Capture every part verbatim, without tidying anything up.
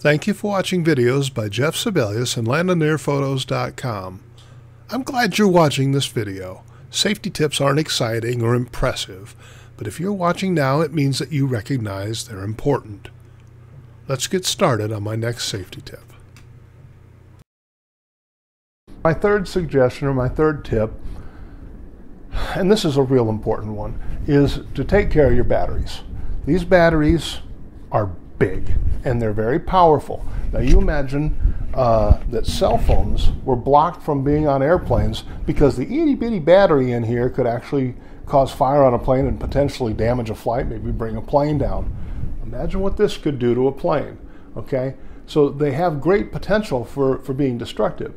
Thank you for watching videos by Jeff Sibelius and Landon Air Photos dot com. I'm glad you're watching this video. Safety tips aren't exciting or impressive, but if you're watching now, it means that you recognize they're important. Let's get started on my next safety tip. My third suggestion, or my third tip, and this is a real important one, is to take care of your batteries. These batteries are big, and they're very powerful. Now you imagine uh, that cell phones were blocked from being on airplanes because the itty bitty battery in here could actually cause fire on a plane and potentially damage a flight, maybe bring a plane down. Imagine what this could do to a plane, okay? So they have great potential for, for being destructive.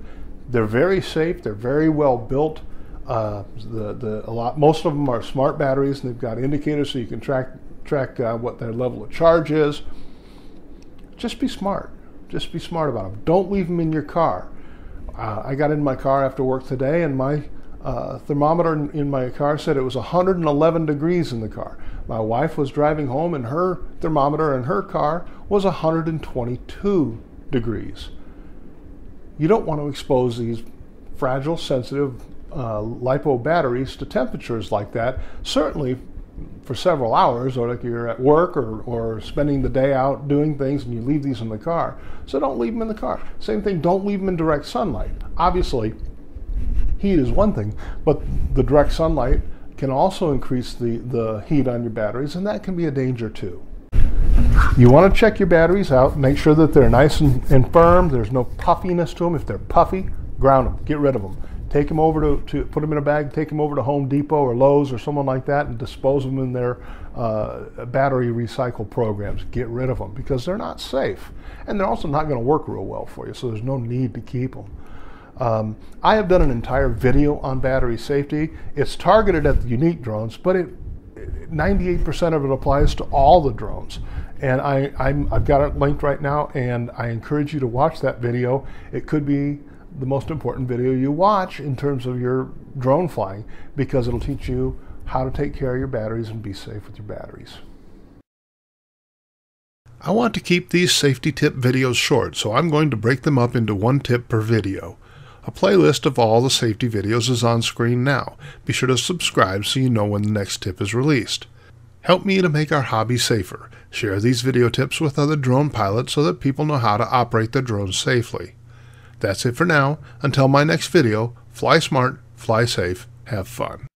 They're very safe, they're very well built. Uh, the, the, a lot, most of them are smart batteries, and they've got indicators so you can track, track uh, what their level of charge is. Just be smart. Just be smart about them. Don't leave them in your car. Uh, I got in my car after work today, and my uh, thermometer in, in my car said it was one hundred eleven degrees in the car. My wife was driving home, and her thermometer in her car was one hundred twenty-two degrees. You don't want to expose these fragile, sensitive uh, LiPo batteries to temperatures like that, certainly for several hours, or like you're at work or, or spending the day out doing things and you leave these in the car. So don't leave them in the car. Same thing, don't leave them in direct sunlight. Obviously, heat is one thing, but the direct sunlight can also increase the, the heat on your batteries, and that can be a danger too. You want to check your batteries out, make sure that they're nice and, and firm, there's no puffiness to them. If they're puffy, ground them, get rid of them. Take them over to, to put them in a bag, take them over to Home Depot or Lowe's or someone like that, and dispose them in their uh, battery recycle programs. Get rid of them because they're not safe. And they're also not going to work real well for you, so there's no need to keep them. Um, I have done an entire video on battery safety. It's targeted at the unique drones, but it ninety-eight percent of it applies to all the drones. And I, I'm, I've got it linked right now, and I encourage you to watch that video. It could be the most important video you watch in terms of your drone flying, because it'll teach you how to take care of your batteries and be safe with your batteries. I want to keep these safety tip videos short, so I'm going to break them up into one tip per video. A playlist of all the safety videos is on screen now. Be sure to subscribe so you know when the next tip is released. Help me to make our hobby safer. Share these video tips with other drone pilots so that people know how to operate their drones safely. That's it for now. Until my next video, fly smart, fly safe, have fun.